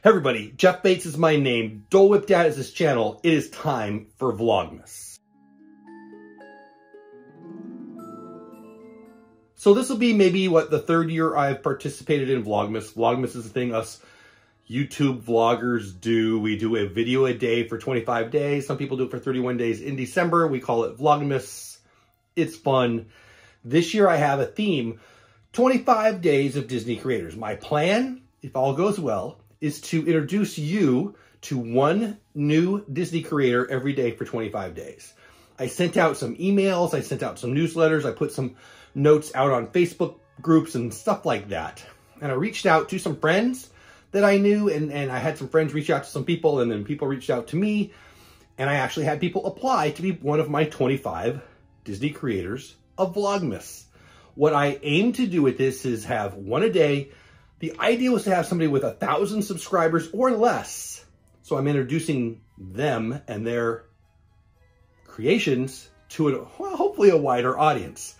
Hey everybody, Jeff Bates is my name, Dole Whip Dad is his channel, it is time for Vlogmas. So this will be maybe, the third year I've participated in Vlogmas. Vlogmas is the thing us YouTube vloggers do. We do a video a day for 25 days, some people do it for 31 days in December. We call it Vlogmas. It's fun. This year I have a theme, 25 days of Disney creators. My plan, if all goes well, is to introduce you to one new Disney creator every day for 25 days. I sent out some emails, I sent out some newsletters, I put some notes out on Facebook groups and stuff like that. And I reached out to some friends that I knew, and I had some friends reach out to some people, and then people reached out to me, and I actually had people apply to be one of my 25 Disney creators of Vlogmas. What I aim to do with this is have one a day. The idea was to have somebody with 1,000 subscribers or less. So I'm introducing them and their creations to hopefully a wider audience.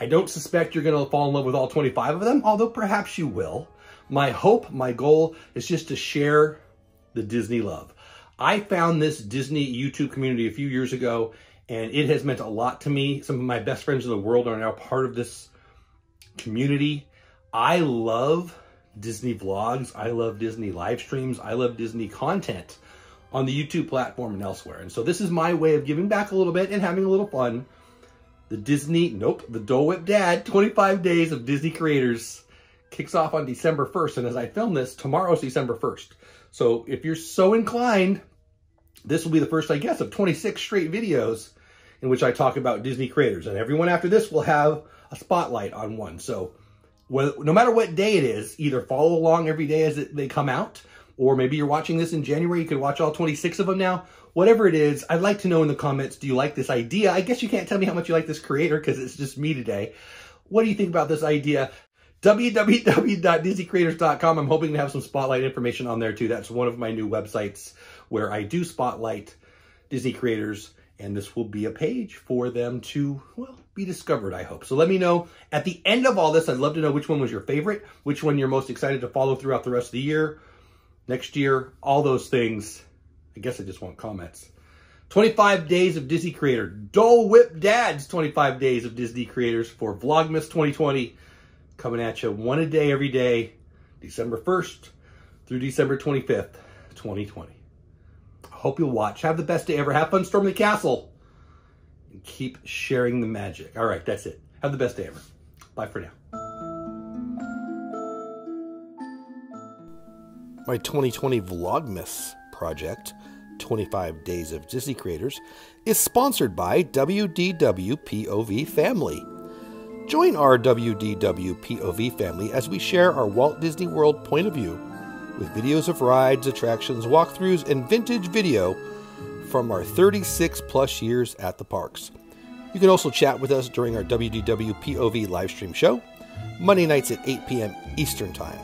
I don't suspect you're going to fall in love with all 25 of them, although perhaps you will. My hope, my goal is just to share the Disney love. I found this Disney YouTube community a few years ago, and it has meant a lot to me. Some of my best friends in the world are now part of this community. I love Disney vlogs, I love Disney live streams, I love Disney content on the YouTube platform and elsewhere. And so this is my way of giving back a little bit and having a little fun. The Dole Whip Dad, 25 days of Disney creators kicks off on December 1st. And as I film this, tomorrow's December 1st. So if you're so inclined, this will be the first, I guess, of 26 straight videos in which I talk about Disney creators. And everyone after this will have a spotlight on one. So well, no matter what day it is, either follow along every day as they come out, or maybe you're watching this in January, you could watch all 26 of them now. Whatever it is, I'd like to know in the comments, do you like this idea? I guess you can't tell me how much you like this creator because it's just me today. What do you think about this idea? www.disneycreators.com. I'm hoping to have some spotlight information on there too. That's one of my new websites where I do spotlight Disney creators, and this will be a page for them to, be discovered, I hope. So let me know at the end of all this. I'd love to know which one was your favorite, which one you're most excited to follow throughout the rest of the year, next year, all those things. I guess I just want comments. 25 days of Disney creator, Dole Whip Dad's 25 days of Disney creators for Vlogmas 2020, coming at you one a day every day, December 1st through December 25th, 2020. Hope you'll watch. Have the best day ever. Have fun storming the castle. And keep sharing the magic. All right, that's it. Have the best day ever. Bye for now. My 2020 Vlogmas project, 25 Days of Disney Creators, is sponsored by WDW POV Family. Join our WDW POV Family as we share our Walt Disney World point of view with videos of rides, attractions, walkthroughs, and vintage video from our 36-plus years at the parks. You can also chat with us during our WDW POV livestream show, Monday nights at 8 p.m. Eastern Time.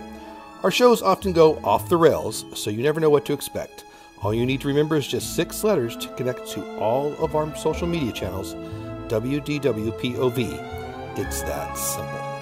Our shows often go off the rails, so you never know what to expect. All you need to remember is just 6 letters to connect to all of our social media channels, WDW POV. It's that simple.